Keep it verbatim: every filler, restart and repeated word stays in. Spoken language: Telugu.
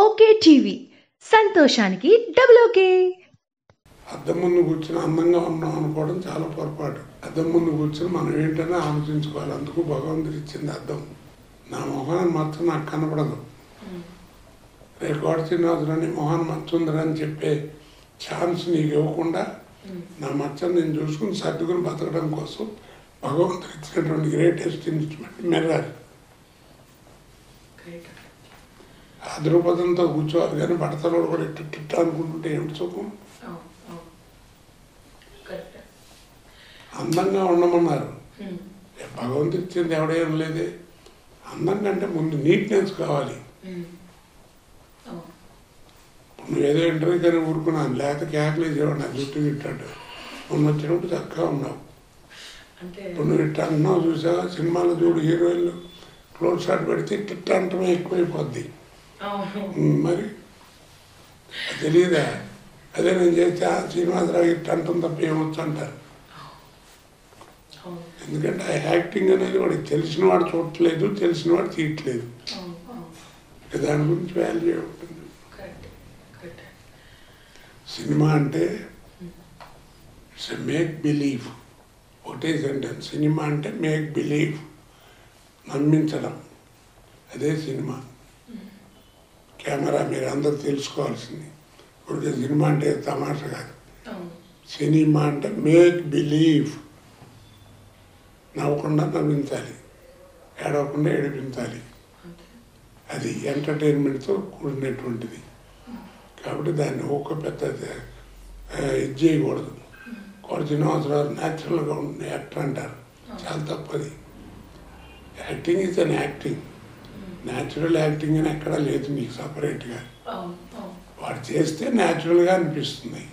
ఓకే టీవీ సంతోషానికి డబుల్ ఓకే. అద్దం ముందు కూర్చుని అందంగా ఉన్నాం అనుకోవడం చాలా పొరపాటు. అద్దం ముందు కూర్చుని మనం ఏంటనే ఆలోచించుకోవాలి. అందుకు భగవంతుడు ఇచ్చింది అద్దం. నా మొహాన్ని మాత్రం నాకు కనపడదు. రేపు గోడచిన్నని మొహాన్ని మచ్చుందని చెప్పే ఛాన్స్ నీకు ఇవ్వకుండా నా మచ్చని నేను చూసుకుని సర్దుకుని బతకడం కోసం భగవంతుడు ఇచ్చినటువంటి గ్రేటెస్ట్ ఇన్స్ట్రుమెంట్ మిర్రర్. ఆ దృక్పథంతో కూర్చోవాలి కానీ భర్తలో కూడా ఇట్టు తిట్ట అనుకుంటుంటే ఏమిటి చూపం. అందంగా ఉండమన్నారు, భగవంతుడు ఇచ్చింది ఎవడేం లేదే. అందం కంటే ముందు నీట్నెస్ కావాలి. నువ్వేదో ఇంటర్వ్యూ కానీ ఊరుకున్నాను, లేకపోతే క్యాకులేసేవాడు నాకు జుట్టు తిట్టాడు. మొన్న వచ్చినప్పుడు చక్కగా ఉన్నావు. ఇప్పుడు నువ్వు ఇట్ట అంటున్నావు చూసావా. సినిమాలో చూడు, హీరోయిన్లు క్లోజ్ షాట్ పెడితే తిట్ట అంటమే ఎక్కువైపోద్ది. మరి తెలియదా? అదే నేను చేస్తే శ్రీనివాసరావు ఇట్ట అంటాం తప్ప ఏమొచ్చు అంటారు. ఎందుకంటే ఆ యాక్టింగ్ అనేది వాడికి తెలిసిన వాడు చూడట్లేదు, తెలిసిన వాడు తీయట్లేదు. దాని గురించి వాల్యూ ఉంటుంది. సినిమా అంటే ఇట్స్ ఎ మేక్ బిలీవ్. ఒకటే సెంటెన్స్, సినిమా అంటే మేక్ బిలీవ్, నమ్మించడం. అదే సినిమా. కెమెరా మీరు అందరూ తెలుసుకోవాల్సింది. ఒకటే సినిమా అంటే తమాషా కాదు. సినిమా అంటే మేక్ బిలీవ్. నవ్వకుండా నవ్వించాలి, ఏడవకుండా ఏడిపించాలి. అది ఎంటర్టైన్మెంట్తో కూడినటువంటిది కాబట్టి దాన్ని ఒక పెద్ద ఇది చేయకూడదు. కొడుచిన అవసరాలు న్యాచురల్గా ఉండే యాక్టర్ అంటారు, చాలా తప్పది. Acting is unacting. Natural acting అని ఎక్కడా లేదు నీకు సపరేట్గా. వాడు చేస్తే న్యాచురల్గా అనిపిస్తుంది.